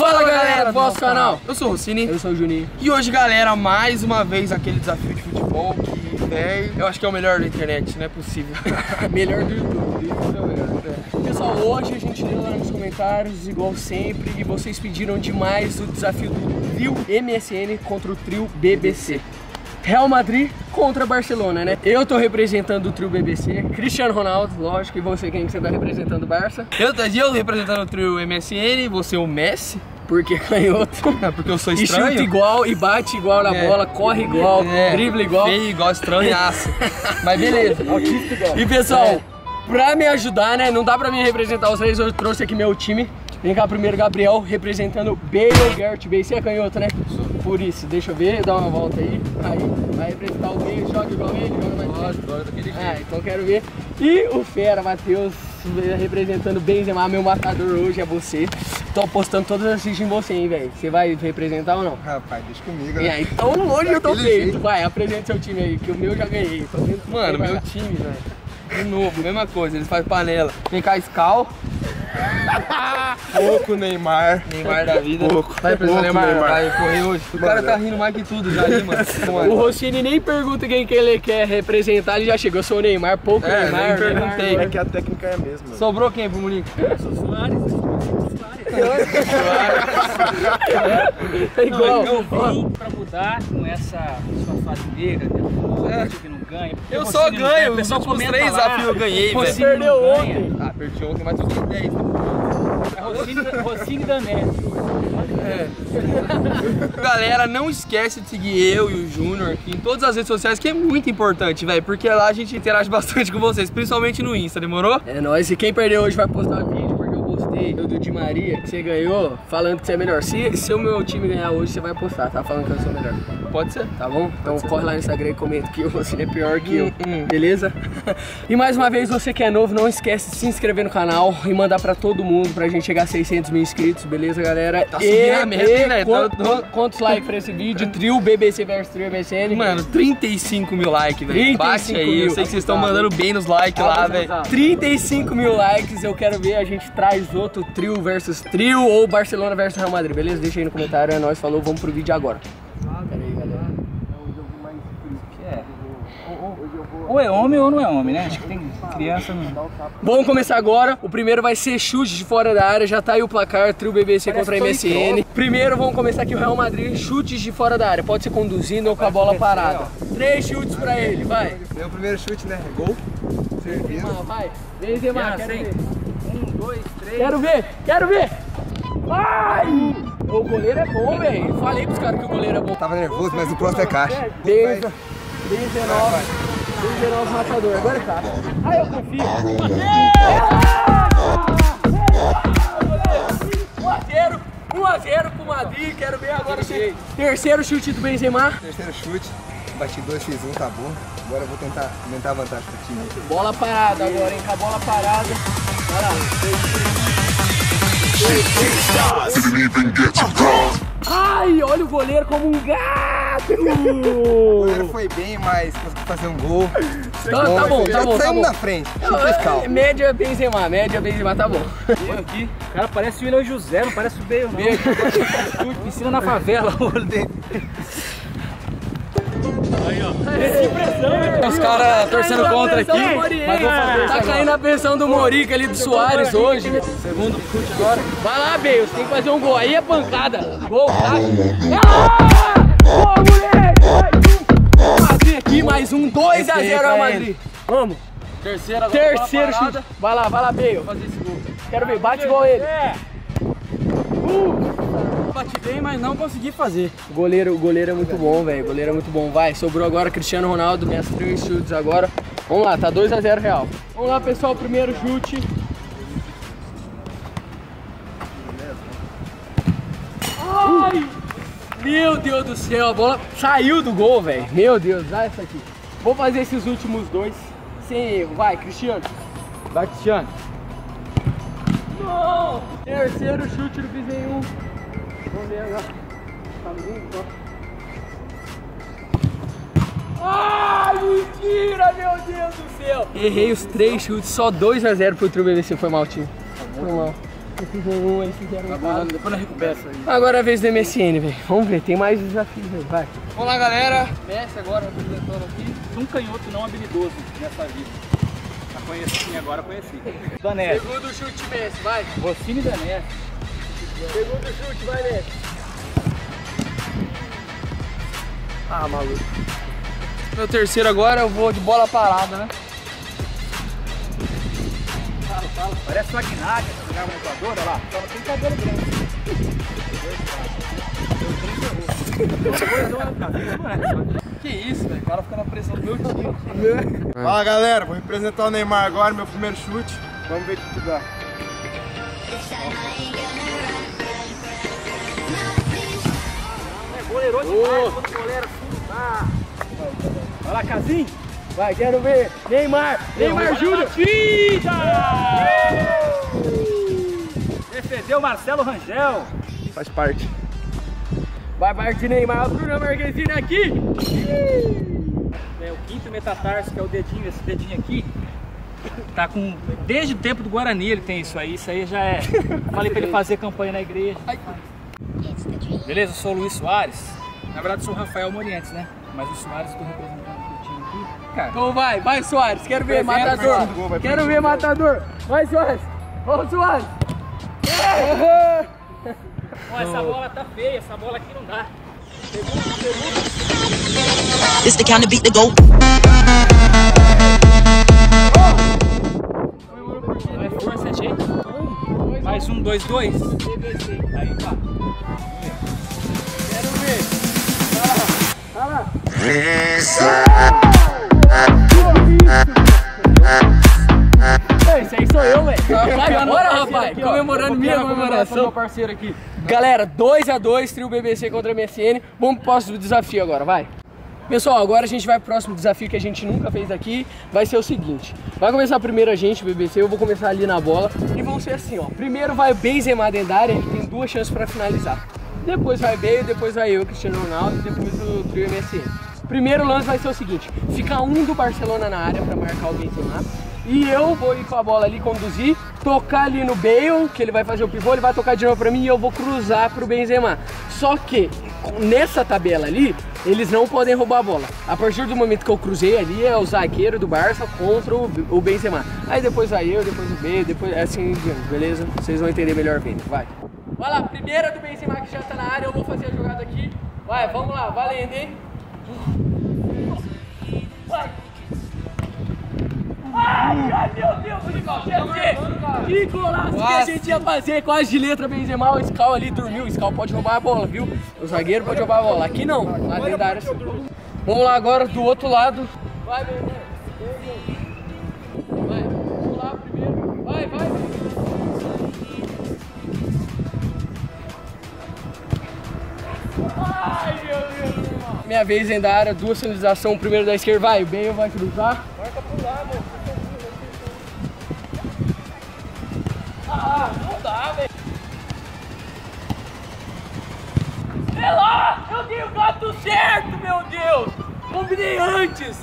Fala galera do nosso canal, eu sou o Rossini. Eu sou o Juninho. E hoje galera, mais uma vez aquele desafio de futebol que véio, eu acho que é o melhor da internet, não é possível. Melhor do YouTube, isso é o melhor, né? Pessoal, hoje a gente leu lá nos comentários, igual sempre, e vocês pediram demais o desafio do Trio MSN contra o Trio BBC. Real Madrid contra Barcelona, né? Eu tô representando o Trio BBC, Cristiano Ronaldo, lógico, e você, quem que você tá representando, o Barça? Eu, Tadio, representando o Trio MSN, você o Messi, porque canhoto. É, porque eu sou estranho. E chuta igual, e bate igual na bola, corre igual, dribla igual. Feio igual, estranhaço. Mas beleza. E pessoal, pra me ajudar, né, não dá pra me representar os três, eu trouxe aqui meu time. Vem cá primeiro, Gabriel, representando Bale, Gert Bale. Você é canhoto, né? Por isso, deixa eu ver, dá uma volta aí. Aí, vai representar o Bale, joga igual ele, joga mais dele. Ah, então quero ver. E o Fera, Matheus, representando Benzema, meu matador hoje é você. Tô apostando todas as fichas em você, hein, velho. Você vai representar ou não? Rapaz, deixa comigo, né? É, então hoje eu tô feito. Vai, apresenta seu time aí, que o meu já ganhei. Mano, meu time, velho. De novo, mesma coisa, eles fazem panela. Vem cá, Scal. Pouco Neymar. Neymar da vida. Pouco. Vai precisar Neymar. Vai correr hoje. O cara tá rindo mais que tudo já ali, mano. O Rossini nem pergunta quem que ele quer representar, ele já chegou. Eu sou o Neymar, pouco Neymar. Perguntei. É que a técnica é a mesma. Sobrou quem pro Morica? Eu sou o Suárez. É igual. Eu vim pra mudar com essa sua fase negra, que não ganha. Eu só ganho, eu só com os três desafios eu ganhei, velho. Você perdeu ontem. Ah, perdi ontem, mas eu ganhei 10. Rossini Danete. Galera, não esquece de seguir eu e o Júnior aqui em todas as redes sociais, que é muito importante, velho, porque lá a gente interage bastante com vocês, principalmente no Insta, demorou? É nóis, e quem perdeu hoje vai postar vídeo, porque eu postei do Di Maria, que você ganhou, falando que você é melhor. Se o meu time ganhar hoje, você vai postar, tá falando que eu sou melhor. Pode ser. Tá bom? Então corre lá no Instagram e comenta que você é pior que eu, beleza? E mais uma vez, você que é novo, não esquece de se inscrever no canal e mandar pra todo mundo, pra gente chegar a 600 mil inscritos, beleza, galera? Tá subindo a meta, né? Quantos likes pra esse vídeo? Trio BBC vs Trio MSN? Mano, 35 mil likes, velho. Bate aí, eu sei que vocês estão mandando bem nos likes lá, velho. 35 mil likes, eu quero ver, a gente traz outro Trio versus Trio ou Barcelona versus Real Madrid, beleza? Deixa aí no comentário, é nóis, falou, vamos pro vídeo agora. Ou é homem ou não é homem, né? Acho que tem criança no... Vamos começar agora. O primeiro vai ser chute de fora da área. Já tá aí o placar, Trio BBC contra a MSN. Primeiro vamos começar aqui o Real Madrid, chutes de fora da área. Pode ser conduzindo ou com a bola parada. 3 chutes pra ele, vai. Meu primeiro chute, né? Gol. Serviço. Vai, Benzema, quero ver. 1, 2, 3. Quero ver, quero ver. Vai! O goleiro é bom, velho. Falei pros caras que o goleiro é bom. Tava nervoso, mas o próximo é caixa. 19 matador, agora é caixa. Aí eu confio. Bateu! 1 a 0 pro Madrid, quero ver agora o chute. Terceiro chute do Benzema. Terceiro chute, bati 2, fiz 1, tá bom. Agora eu vou tentar aumentar a vantagem pro time. Bola parada agora, hein? Com a bola parada. Vai lá. 3, 3. Ai, olha o goleiro como um gato! O goleiro foi bem, mas conseguiu fazer um gol. Tá bom. Na frente. Média Benzema, tá bom. Aqui, o cara parece o Willian José, não parece o Bale, não. Piscina na favela, o olho dele. Aí, ó. Que pressão, velho. Os caras torcendo contra aqui. Mas vou fazer tá caindo a pressão do Morica ali, do Soares hoje. Segundo chute agora. Vai lá, Bale. Você tem que fazer um gol. Aí é pancada. Gol, tá? Boa, moleque! Madrid aqui, mais um. 2 a 0 ao Madrid. Vamos. Terceiro agora. Terceiro chute. Vai lá, Bale. Vou fazer esse gol. Quero ver. Bate igual ele. Bati bem, mas não consegui fazer. O goleiro é muito bom, velho. O goleiro é muito bom. Vai, sobrou agora Cristiano Ronaldo. Minhas 3 chutes agora. Vamos lá, tá 2 a 0 Real. Vamos lá, pessoal. Primeiro chute. Ai! Meu Deus do céu, a bola saiu do gol, velho. Meu Deus, dá essa aqui. Vou fazer esses últimos 2 sem erro. Vai, Cristiano. Vai, Cristiano. Não! Terceiro chute, não fiz nenhum. Vamos ver agora. Tá lindo, ó. Ah, mentira, meu Deus do céu! Errei os 3 chutes, só 2 a 0 pro Trio BBC. Foi mal, time. Foi mal. Ganhou, eles fizeram um. Depois nós recuperamos aí. Agora é a vez do MSN, velho. Vamos ver, tem mais desafios aí, vai. Olá, galera. Messi agora representando aqui. Um canhoto não habilidoso nessa vida. Já conheci, agora conheci. Danete. Segundo chute, Messi, vai. Rossini e Danete. Segundo chute, vai, Messi. Ah, maluco. Meu terceiro agora, eu vou de bola parada, né? Fala. Parece uma guinada, essa jogava no olha lá. Tava sem cabelo grande. Que isso, velho. O cara fica na pressão do meu time. Fala, galera. Vou representar o Neymar agora, meu primeiro chute. Vamos ver o que dá. É goleiro demais. Outro goleiro. Vai lá, Casim. Vai, quero ver! Neymar Júnior! Defendeu Marcelo Rangel! Faz parte! Vai partir Neymar, Arthur, Marquezine aqui! É o quinto metatarso, que é o dedinho, esse dedinho aqui. Tá com... Desde o tempo do Guarani ele tem isso aí já é... Falei pra ele fazer campanha na igreja. Beleza, eu sou o Luiz Soares. Na verdade sou o Rafael Morientes, né? Mas o Soares do representante. Cara. Então vai Soares, quero ver, matador. Quero ver, matador. Vai, Soares. Vamos, Soares. Ó, essa bola tá feia, essa bola aqui não dá. This the kind of beat the goal. Não é força, é jeito. Mais um, dois, dois. Aí, pá. Quero ver. Vai lá. Vai lá. Esse aí sou eu, velho. Agora, rapaz, aqui, comemorando minha comemoração. Meu parceiro aqui. Galera, 2x2, Trio BBC contra MSN. Vamos pro próximo desafio agora, vai. Pessoal, agora a gente vai pro próximo desafio que a gente nunca fez aqui. Vai ser o seguinte: vai começar primeiro a gente, BBC. Eu vou começar ali na bola. E vão ser assim, ó. Primeiro vai Benzema dentro da área, ele tem duas chances pra finalizar. Depois vai Bale, depois vai eu, Cristiano Ronaldo, e depois o Trio MSN. Primeiro lance vai ser o seguinte: fica um do Barcelona na área para marcar o Benzema e eu vou ir com a bola ali, conduzir, tocar ali no Bale, que ele vai fazer o pivô, ele vai tocar de novo para mim e eu vou cruzar pro Benzema. Só que nessa tabela ali, eles não podem roubar a bola. A partir do momento que eu cruzei ali, é o zagueiro do Barça contra o Benzema. Aí depois vai eu, depois o Bale, depois assim, beleza? Vocês vão entender melhor vendo, vai. Vai lá, primeira do Benzema que já tá na área, eu vou fazer a jogada aqui. Vai, vamos lá, valendo, hein? Vai! Ai, meu Deus, que golaço que a gente ia fazer, quase de letra Benzema, o Scal ali dormiu, o Scal pode roubar a bola, viu? O zagueiro pode roubar a bola, aqui não, lá dentro da área. Vamos lá agora do outro lado. Vai, Benzema. Vai, vamos lá primeiro. Vai. Ai, meu Deus. Minha vez dentro da área, duas finalizações, primeiro da esquerda, vai, o Bale vai cruzar. Marca pro lado. Ah, não dá, velho. Sei lá, eu dei o gato certo, meu Deus. Combinei antes.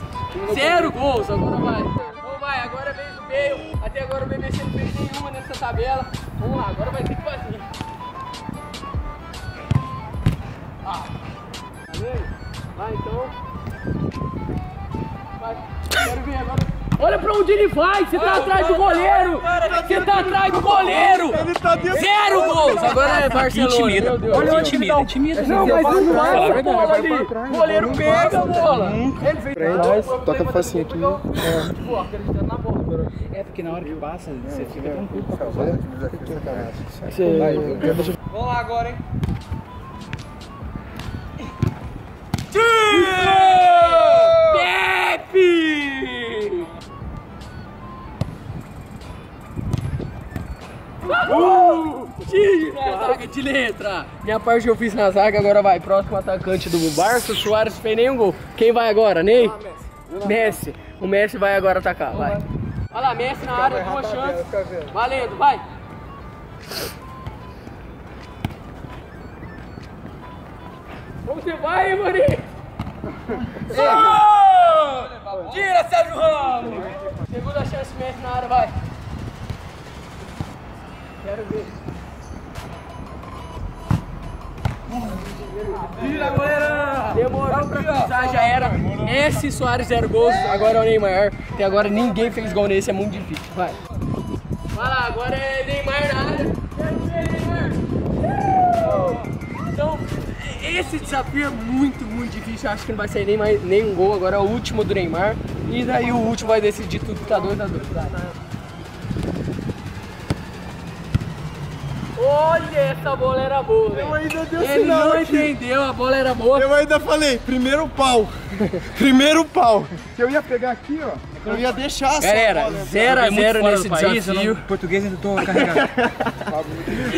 0 gols, agora vai. Então vai, agora vem do Bale. Até agora o BBC não fez nenhuma nessa tabela. Vamos lá, agora vai ter que fazer. Ah, valeu. Vai, então. Vai. Quero ver agora. Olha pra onde ele vai. Você tá atrás do goleiro. Você tá atrás do goleiro. 0 gols. Agora é Barcelona. Intimida. Meu Deus. Olha, intimida. Não, mas não vai pra bola ali. O goleiro pega a bola. Ele fez. Toca facinho aqui. Pô, acreditando na bola. É, porque na hora que passa, você fica tranquilo. Vamos lá agora, hein. Pepe! Zaga de letra! Minha parte eu fiz na zaga, agora vai. Próximo atacante do Barça, o Soares não fez nenhum gol. Quem vai agora, Ney? Messi. O Messi vai agora atacar, vai. Olha lá, Messi na área, duas chances. Valendo, vai! Você vai, Morica! Oh! Tira, Sérgio Ramos! Segunda chance, Messi na área, vai! Quero ver. Vira, galera! Demorou pra pisar, já era. Messi, Soares, 0 gols. Agora é o Neymar. Até agora ninguém fez gol nesse, é muito difícil. Vai. Vai lá, agora é Neymar na área. Então, esse desafio é muito difícil. Eu acho que não vai sair nem mais, nenhum gol. Agora é o último do Neymar. E daí o último vai decidir tudo. Tá 2 a 2. Olha, essa bola era boa, velho. Eu ainda dei o sinal. Ele não entendeu, a bola era boa. Eu ainda falei, primeiro pau. Primeiro pau. Se eu ia pegar aqui, ó, eu ia deixar. Galera, 0 a 0 nesse desafio. País, português ainda tô carregado.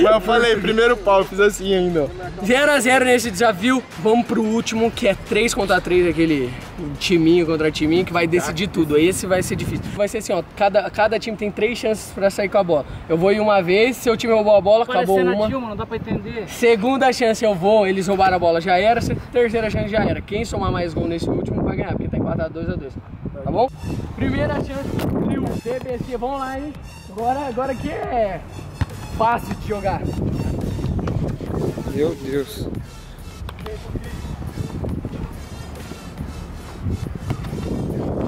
Mas eu falei, primeiro pau, eu fiz assim ainda. 0 a 0 nesse desafio. Vamos pro último, que é 3 contra 3, aquele timinho contra timinho, que vai decidir tudo. Esse vai ser difícil. Vai ser assim, ó, cada time tem 3 chances pra sair com a bola. Eu vou ir uma vez, se o time roubou a bola, acabou uma. Dilma, não dá pra entender. Segunda chance eu vou, eles roubaram a bola, já era. Terceira chance já era. Quem somar mais gol nesse último vai ganhar, porque tá empatado 2 a 2. Tá bom? Primeira chance do Trio BBC, vamos lá, hein? Agora que é fácil de jogar. Meu Deus. Tem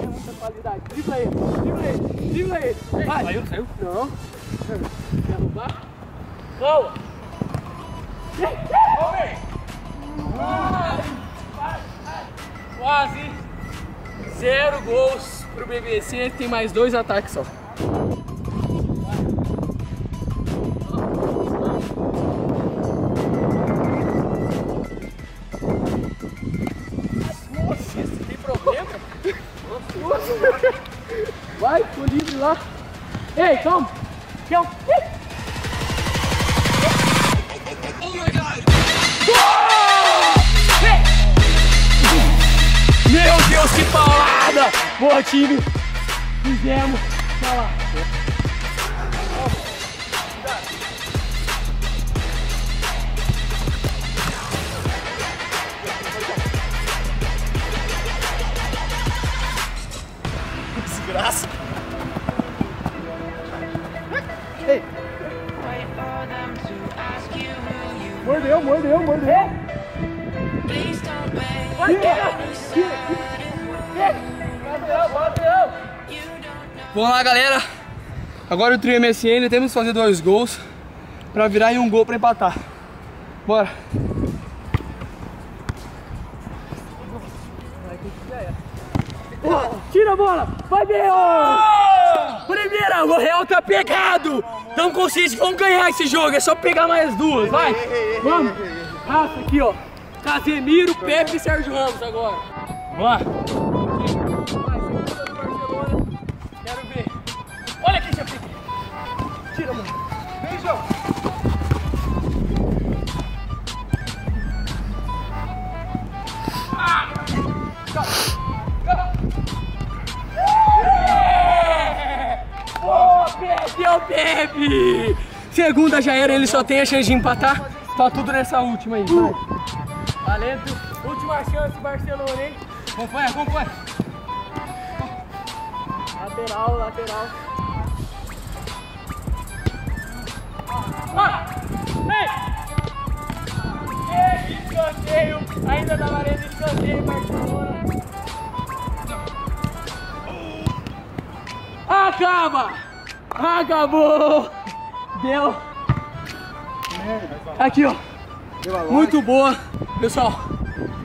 muita qualidade. Dribla ele, dribla ele, dribla ele. Vai. Saiu? Não. Quer roubar? Boa! Homem! Quase! 0 gols pro BBC, tem mais 2 ataques só. Nossa, isso tem problema? Nossa. Vai, tô livre lá. Ei, calma! Calma! Oh my God! Meu Deus, que paulada! Boa, time! Fizemos! Tá lá! Desgraça! Ei! Mordeu, mordeu, mordeu! Vamos lá, galera. Agora o Trio MSN, temos que fazer 2 gols pra virar e 1 gol pra empatar. Bora. Tira a bola. Vai, Bale. Primeira, o Real tá pegado. Tão consciente, vamos ganhar esse jogo. É só pegar mais 2, vai. Vamos. Passa aqui, ó. Casemiro, Pepe e Sérgio Ramos agora. Vamos lá. Quero ver. Olha quem já pegou. Tira, mano. Vem, João. Boa, Pepe, é o Pepe. Segunda já era, ele só tem a chance de empatar. Tá tudo nessa última aí. Valendo, última chance Barcelona, hein? Acompanha, acompanha. Lateral, lateral. Ah! Ei! Ei, escanteio! Ainda tá valendo escanteio, Barcelona. Acaba! Acabou! Deu! Aqui, ó. Muito boa, pessoal.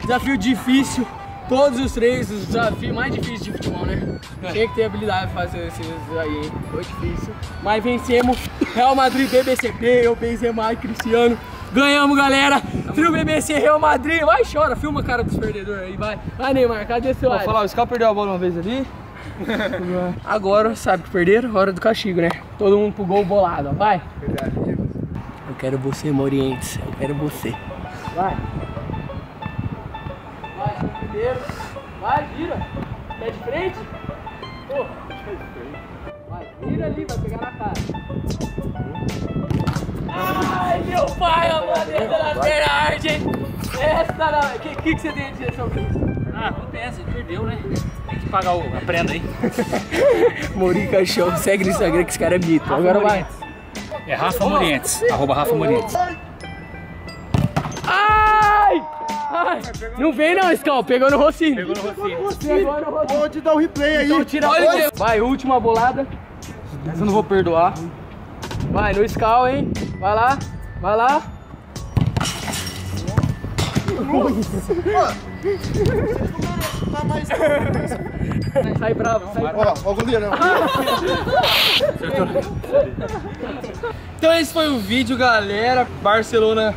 Desafio difícil. Todos os 3, os desafios mais difíceis de futebol, né? Tinha que ter habilidade pra fazer esses aí, hein? Foi difícil. Mas vencemos. Real Madrid, BBCP, eu, Benzema e Cristiano. Ganhamos, galera. Trio BBC, Real Madrid. Vai, chora. Filma a cara dos perdedores aí, vai. Vai, Neymar, cadê seu ar? Vou falar, o Skao perdeu a bola uma vez ali. Agora, sabe que perderam? Hora do castigo, né? Todo mundo pro gol bolado, ó. Vai. Eu quero você, Morientes. Eu quero você. Vai. Vai, seu primeiro. Vai, vira. Pé de frente. Pô, pé de frente. Vai, vira ali, vai pegar na cara. Ai, meu pai, a bandeira da Fera Arte, hein? Essa não. O que você tem a dizer sobre isso? Ah, acontece, perdeu, né? Tem que pagar a prenda aí. Morica Show, segue no Instagram que esse cara é mito. Agora vai. É Rafa Morientes, arroba Rafa Morientes. Ai! Ai! Não vem não, Skao, pegou no Rocinho. Pegou no Rocinho. Pode dar o replay aí. Então tira a... Vai, última bolada. Essa eu não vou perdoar. Vai, no Skao, hein? Vai lá, vai lá. Sai bravo, sai bravo. Ó, goleirão. Então esse foi o vídeo, galera. Barcelona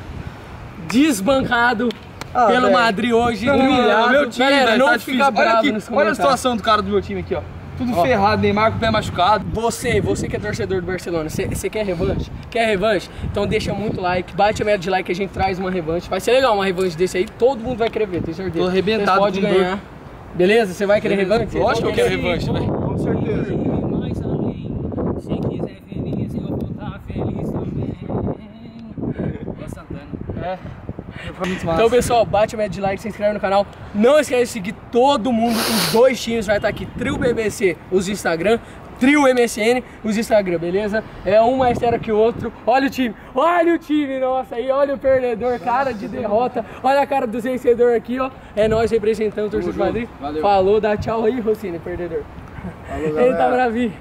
desbancado pelo Madrid hoje. Não, humilhado. Meu time, galera, não tá fica bravo aqui, nos olha a situação do cara do meu time aqui, ó. Tudo ferrado, Neymar com o pé machucado. Você que é torcedor do Barcelona, você quer revanche? Quer revanche? Então deixa muito like, bate a meta de like que a gente traz uma revanche. Vai ser legal uma revanche desse aí, todo mundo vai querer ver, tenho certeza. Tô arrebentado, pode ganhar. Dor. Beleza? Você vai querer revanche? Lógico que eu quero revanche, né? Com certeza. Se quiser feliz, eu vou estar feliz também. Boa Santana. É. Então pessoal, bate a meta de like, se inscreve no canal. Não esquece de seguir todo mundo. Os dois times vai estar aqui, Trio BBC, os Instagram, Trio MSN, os Instagram, beleza? É um mais sério que o outro. Olha o time nossa aí, olha o perdedor, cara de derrota. Olha a cara do vencedor aqui, ó. É nós representando o torcedor do Madrid. Valeu. Falou, dá tchau aí, Rossini, perdedor. Falou, ele tá bravinho.